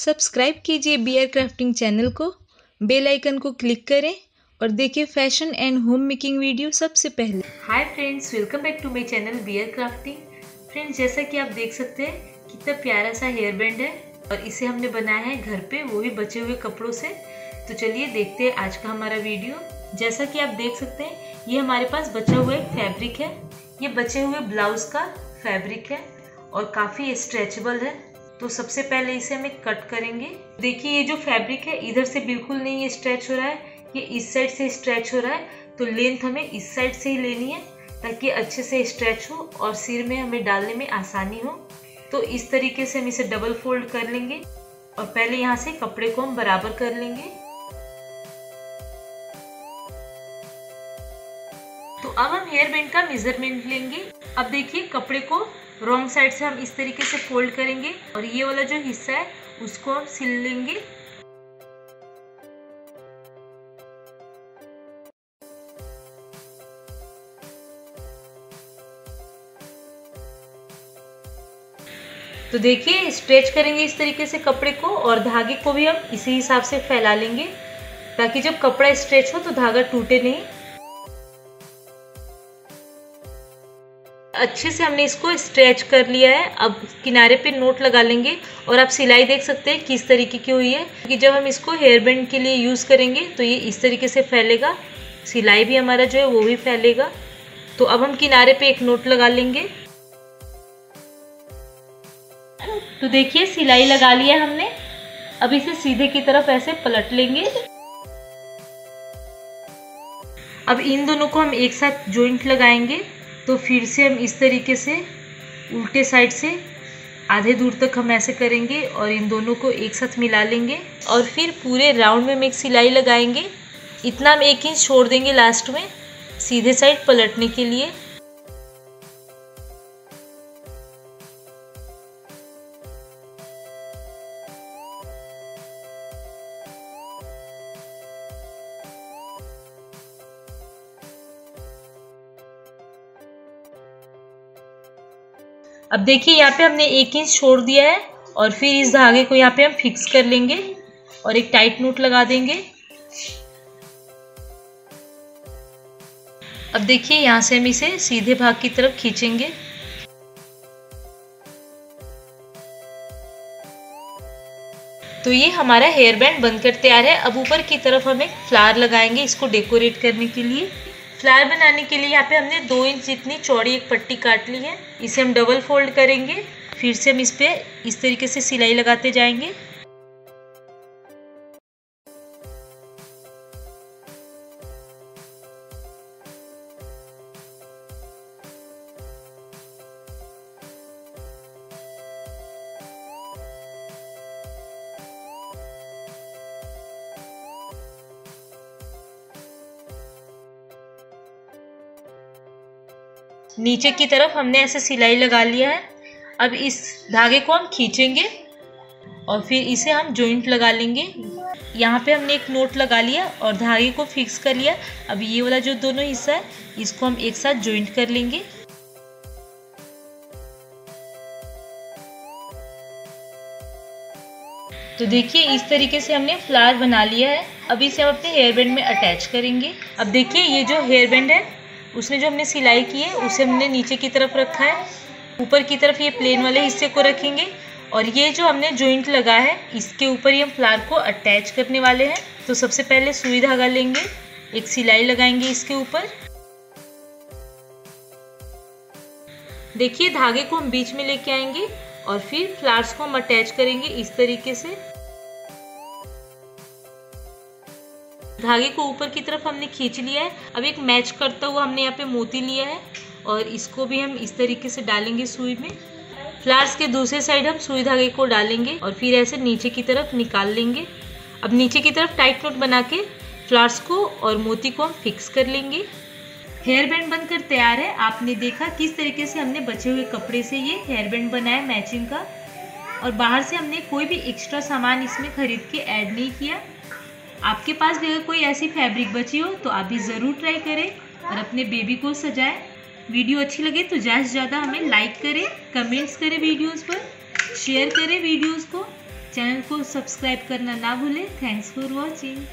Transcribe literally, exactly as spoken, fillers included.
Subscribe कीजिए BR crafting channel को, bell icon को क्लिक करें और देखिए fashion and home making video सबसे पहले। Hi friends, welcome back to my channel BR crafting. Friends, जैसा कि आप देख सकते हैं कितना प्यारा सा हेयर बैंड है और इसे हमने बनाया है घर पे, वो भी बचे हुए कपड़ों से। तो चलिए देखते हैं आज का हमारा वीडियो। जैसा कि आप देख सकते हैं ये हमारे पास बचा हुआ एक फैब्रिक है, ये बचे हुए ब्लाउज का फैब्रिक है और काफ़ी स्ट्रेचेबल है। तो सबसे पहले इसे हमें कट करेंगे। देखिए ये जो फैब्रिक है इधर से बिल्कुल नहीं ये स्ट्रेच हो रहा है, ये इस साइड से स्ट्रेच हो रहा है। तो लेंथ हमें इस साइड से ही लेनी है ताकि अच्छे से स्ट्रेच हो और सिर में हमें डालने में आसानी हो। तो इस तरीके से हम इसे डबल फोल्ड कर लेंगे और पहले यहाँ से कपड़े को हम बराबर कर लेंगे। तो अब हम हेयर बैंड का मेजरमेंट लेंगे। अब देखिए कपड़े को रॉन्ग साइड से हम इस तरीके से फोल्ड करेंगे और ये वाला जो हिस्सा है उसको हम सिल लेंगे। तो देखिए स्ट्रेच करेंगे इस तरीके से कपड़े को और धागे को भी हम इसी हिसाब से फैला लेंगे ताकि जब कपड़ा स्ट्रेच हो तो धागा टूटे नहीं। अच्छे से हमने इसको स्ट्रेच कर लिया है। अब किनारे पे नोट लगा लेंगे और आप सिलाई देख सकते हैं किस तरीके की हुई है कि जब हम इसको हेयर बैंड के लिए यूज़ करेंगे तो ये इस तरीके से फैलेगा, सिलाई भी हमारा जो है वो भी फैलेगा। तो अब हम किनारे पे एक नोट लगा लेंगे। तो देखिए सिलाई लगा लिया हमने। अब इसे सीधे की तरफ ऐसे पलट लेंगे। अब इन दोनों को हम एक साथ जॉइंट लगाएंगे। तो फिर से हम इस तरीके से उल्टे साइड से आधे दूर तक हम ऐसे करेंगे और इन दोनों को एक साथ मिला लेंगे और फिर पूरे राउंड में हम एक सिलाई लगाएंगे। इतना हम एक इंच छोड़ देंगे लास्ट में सीधे साइड पलटने के लिए। अब देखिए यहाँ पे हमने एक इंच छोड़ दिया है और फिर इस धागे को यहाँ पे हम फिक्स कर लेंगे और एक टाइट नोट लगा देंगे। अब देखिए यहाँ से हम इसे सीधे भाग की तरफ खींचेंगे। तो ये हमारा हेयर बैंड बनकर तैयार है। अब ऊपर की तरफ हम एक फ्लावर लगाएंगे इसको डेकोरेट करने के लिए। फ्लावर बनाने के लिए यहाँ पे हमने दो इंच जितनी चौड़ी एक पट्टी काट ली है, इसे हम डबल फोल्ड करेंगे। फिर से हम इस पे इस तरीके से सिलाई लगाते जाएंगे। नीचे की तरफ हमने ऐसे सिलाई लगा लिया है। अब इस धागे को हम खींचेंगे और फिर इसे हम जॉइंट लगा लेंगे। यहाँ पे हमने एक नोट लगा लिया और धागे को फिक्स कर लिया। अब ये वाला जो दोनों हिस्सा है इसको हम एक साथ जॉइंट कर लेंगे। तो देखिए इस तरीके से हमने फ्लावर बना लिया है। अब इसे हम अपने हेयर बैंड में अटैच करेंगे। अब देखिए ये जो हेयर बैंड है उसमें जो हमने सिलाई की है उसे हमने नीचे की तरफ रखा है। ऊपर की तरफ ये प्लेन वाले हिस्से को रखेंगे और ये जो हमने जॉइंट लगा है इसके ऊपर ही हम फ्लावर को अटैच करने वाले हैं। तो सबसे पहले सुई धागा लेंगे, एक सिलाई लगाएंगे इसके ऊपर। देखिए धागे को हम बीच में लेके आएंगे और फिर फ्लावर्स को हम अटैच करेंगे इस तरीके से। धागे को ऊपर की तरफ हमने खींच लिया है। अब एक मैच करता हुआ हमने यहाँ पे मोती लिया है और इसको भी हम इस तरीके से डालेंगे सुई में। फ्लावर्स के दूसरे साइड हम सुई धागे को डालेंगे और फिर ऐसे नीचे की तरफ निकाल लेंगे। अब नीचे की तरफ टाइट नोट बना के फ्लावर्स को और मोती को हम फिक्स कर लेंगे। हेयर बैंड बनकर तैयार है। आपने देखा किस तरीके से हमने बचे हुए कपड़े से ये हेयर बैंड बनाया मैचिंग का, और बाहर से हमने कोई भी एक्स्ट्रा सामान इसमें खरीद के ऐड नहीं किया। आपके पास भी अगर कोई ऐसी फैब्रिक बची हो तो आप भी ज़रूर ट्राई करें और अपने बेबी को सजाएं। वीडियो अच्छी लगे तो ज़्यादा से ज़्यादा हमें लाइक करें, कमेंट्स करें वीडियोस पर, शेयर करें वीडियोस को चैनल को सब्सक्राइब करना ना भूलें। Thanks for watching.